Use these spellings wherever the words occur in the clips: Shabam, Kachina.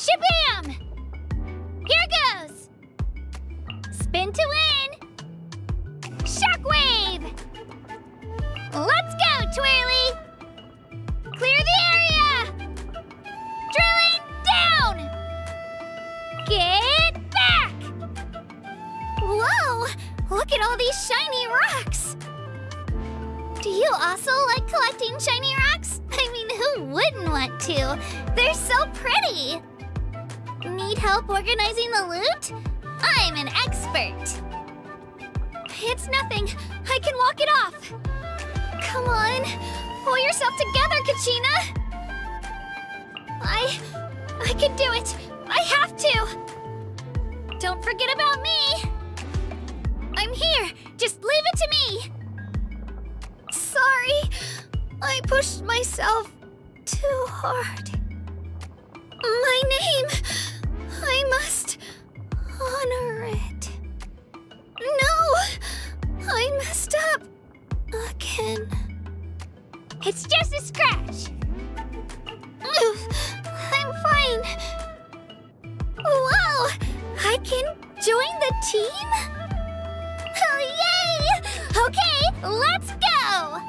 Shabam! Here goes! Spin to win! Shockwave! Let's go, Twirly! Clear the area! Drilling down! Get back! Whoa! Look at all these shiny rocks! Do you also like collecting shiny rocks? I mean, who wouldn't want to? They're so pretty! Need help organizing the loot? I'm an expert! It's nothing. I can walk it off. Come on. Pull yourself together, Kachina! I can do it. I have to! Don't forget about me! I'm here. Just leave it to me! Sorry, I pushed myself too hard. My name, I must honor it. No, I messed up again. It's just a scratch. I'm fine. Whoa, I can join the team? Oh, yay! Okay, let's go!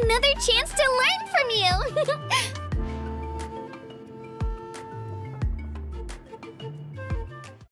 Another chance to learn from you!